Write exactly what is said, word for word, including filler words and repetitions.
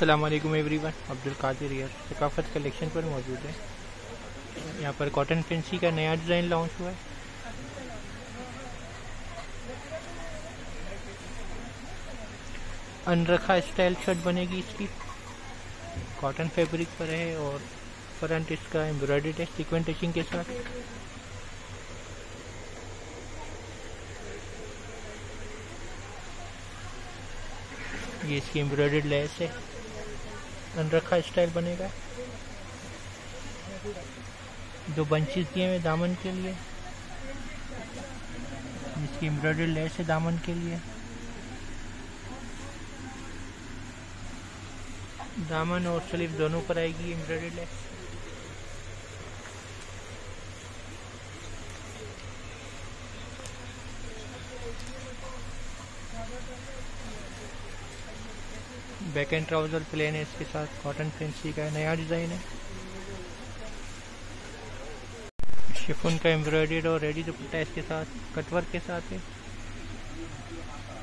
अस्सलाम वालेकुम एवरीवन, अब्दुल कादिर यार सकाफत कलेक्शन पर मौजूद है। यहाँ पर कॉटन फैंसी का नया डिज़ाइन लॉन्च हुआ है। अनरखा स्टाइल शर्ट बनेगी इसकी, कॉटन फैब्रिक पर है और फ्रंट इसका एम्ब्रॉयडरी है सीक्वेंट टचिंग के साथ। ये इसकी एम्ब्रॉयडर्ड लेस है, अनरखा स्टाइल बनेगा। दो बंचेस दिए हुए दामन के लिए, इसकी एम्ब्रॉयडर्ड लेस है दामन के लिए। दामन और स्लीव दोनों पर आएगी embroidered lace. Back and trouser plain है इसके साथ, कॉटन फैंसी का नया डिज़ाइन है। शिफॉन का एम्ब्रॉयडर्ड और रेडी दुपट्टा इसके साथ, कटवर्क के साथ है।